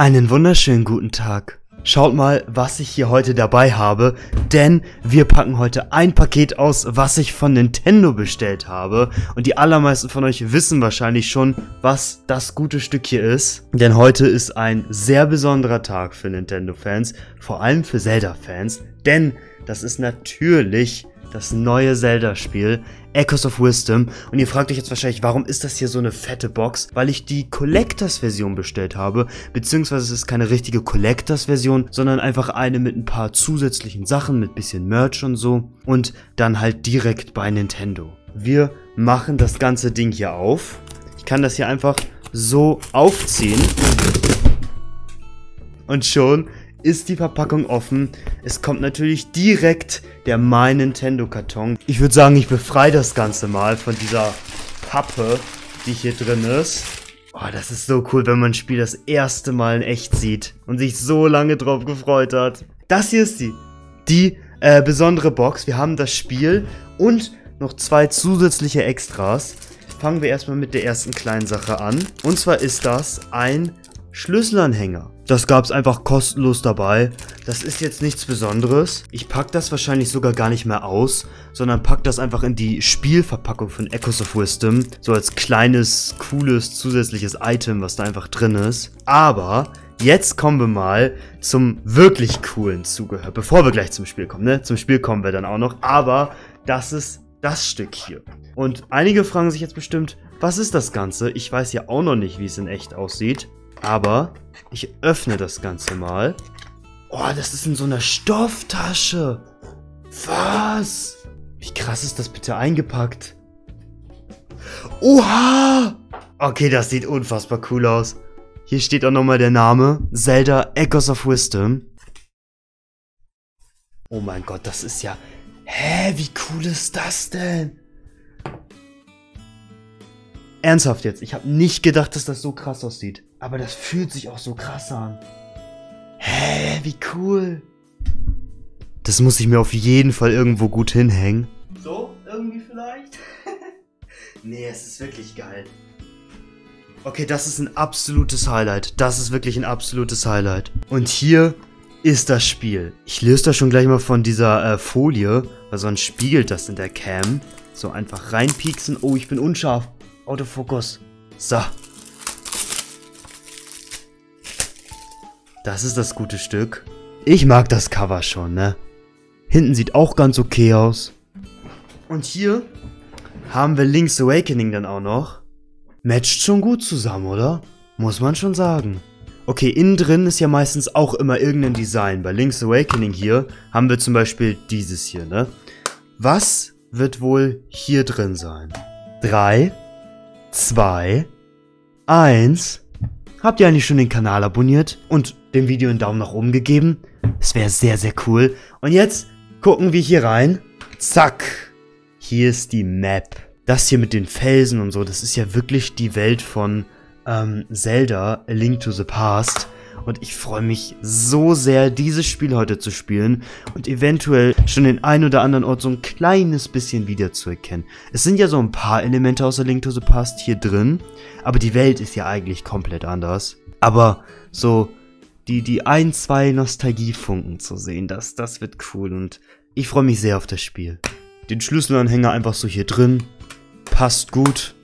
Einen wunderschönen guten Tag. Schaut mal, was ich hier heute dabei habe, denn wir packen heute ein Paket aus, was ich von Nintendo bestellt habe. Und die allermeisten von euch wissen wahrscheinlich schon, was das gute Stück hier ist. Denn heute ist ein sehr besonderer Tag für Nintendo-Fans, vor allem für Zelda-Fans, denn das ist natürlich das neue Zelda-Spiel, Echoes of Wisdom. Und ihr fragt euch jetzt wahrscheinlich, warum ist das hier so eine fette Box? Weil ich die Collectors-Version bestellt habe, beziehungsweise es ist keine richtige Collectors-Version, sondern einfach eine mit ein paar zusätzlichen Sachen, mit bisschen Merch und so. Und dann halt direkt bei Nintendo. Wir machen das ganze Ding hier auf. Ich kann das hier einfach so aufziehen. Und schon ist die Verpackung offen. Es kommt natürlich direkt der My Nintendo Karton. Ich würde sagen, ich befreie das Ganze mal von dieser Pappe, die hier drin ist. Oh, das ist so cool, wenn man ein Spiel das erste Mal in echt sieht und sich so lange drauf gefreut hat. Das hier ist die besondere Box. Wir haben das Spiel und noch zwei zusätzliche Extras. Fangen wir erstmal mit der ersten kleinen Sache an. Und zwar ist das ein Schlüsselanhänger. Das gab es einfach kostenlos dabei. Das ist jetzt nichts Besonderes. Ich packe das wahrscheinlich sogar gar nicht mehr aus, sondern packe das einfach in die Spielverpackung von Echoes of Wisdom. So als kleines, cooles, zusätzliches Item, was da einfach drin ist. Aber jetzt kommen wir mal zum wirklich coolen Zubehör. Bevor wir gleich zum Spiel kommen, ne? Zum Spiel kommen wir dann auch noch. Aber das ist das Stück hier. Und einige fragen sich jetzt bestimmt, was ist das Ganze? Ich weiß ja auch noch nicht, wie es in echt aussieht. Aber ich öffne das Ganze mal. Oh, das ist in so einer Stofftasche. Was? Wie krass ist das bitte eingepackt? Oha! Okay, das sieht unfassbar cool aus. Hier steht auch nochmal der Name. Zelda Echoes of Wisdom. Oh mein Gott, das ist ja... Hä, wie cool ist das denn? Ernsthaft jetzt, ich habe nicht gedacht, dass das so krass aussieht. Aber das fühlt sich auch so krass an. Hä, wie cool. Das muss ich mir auf jeden Fall irgendwo gut hinhängen. So, irgendwie vielleicht? Nee, es ist wirklich geil. Okay, das ist ein absolutes Highlight. Das ist wirklich ein absolutes Highlight. Und hier ist das Spiel. Ich löse das schon gleich mal von dieser Folie, weil sonst spiegelt das in der Cam. So, einfach reinpieksen. Oh, ich bin unscharf. Autofokus. So. Das ist das gute Stück. Ich mag das Cover schon, ne? Hinten sieht auch ganz okay aus. Und hier haben wir Links Awakening dann auch noch. Matcht schon gut zusammen, oder? Muss man schon sagen. Okay, innen drin ist ja meistens auch immer irgendein Design. Bei Links Awakening hier haben wir zum Beispiel dieses hier, ne? Was wird wohl hier drin sein? 3, 2, 1... Habt ihr eigentlich schon den Kanal abonniert und dem Video einen Daumen nach oben gegeben? Das wäre sehr, sehr cool. Und jetzt gucken wir hier rein. Zack. Hier ist die Map. Das hier mit den Felsen und so, das ist ja wirklich die Welt von Zelda, A Link to the Past. Und ich freue mich so sehr, dieses Spiel heute zu spielen und eventuell schon den einen oder anderen Ort so ein kleines bisschen wiederzuerkennen. Es sind ja so ein paar Elemente aus A Link to the Past hier drin, aber die Welt ist ja eigentlich komplett anders. Aber so die ein, zwei Nostalgiefunken zu sehen, das wird cool und ich freue mich sehr auf das Spiel. Den Schlüsselanhänger einfach so hier drin, passt gut.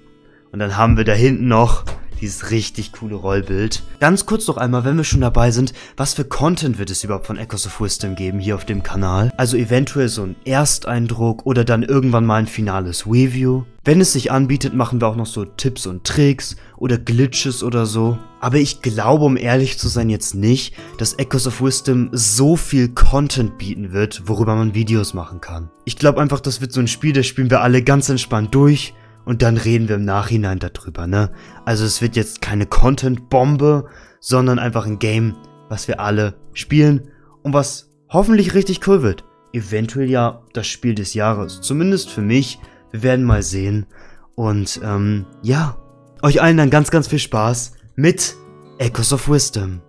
Und dann haben wir da hinten noch dieses richtig coole Rollbild. Ganz kurz noch einmal, wenn wir schon dabei sind, was für Content wird es überhaupt von Echoes of Wisdom geben hier auf dem Kanal? Also eventuell so ein Ersteindruck oder dann irgendwann mal ein finales Review. Wenn es sich anbietet, machen wir auch noch so Tipps und Tricks oder Glitches oder so. Aber ich glaube, um ehrlich zu sein, jetzt nicht, dass Echoes of Wisdom so viel Content bieten wird, worüber man Videos machen kann. Ich glaube einfach, das wird so ein Spiel, das spielen wir alle ganz entspannt durch. Und dann reden wir im Nachhinein darüber, ne? Also es wird jetzt keine Content-Bombe, sondern einfach ein Game, was wir alle spielen und was hoffentlich richtig cool wird. Eventuell ja das Spiel des Jahres, zumindest für mich. Wir werden mal sehen. Und ja, euch allen dann ganz, ganz viel Spaß mit Echoes of Wisdom.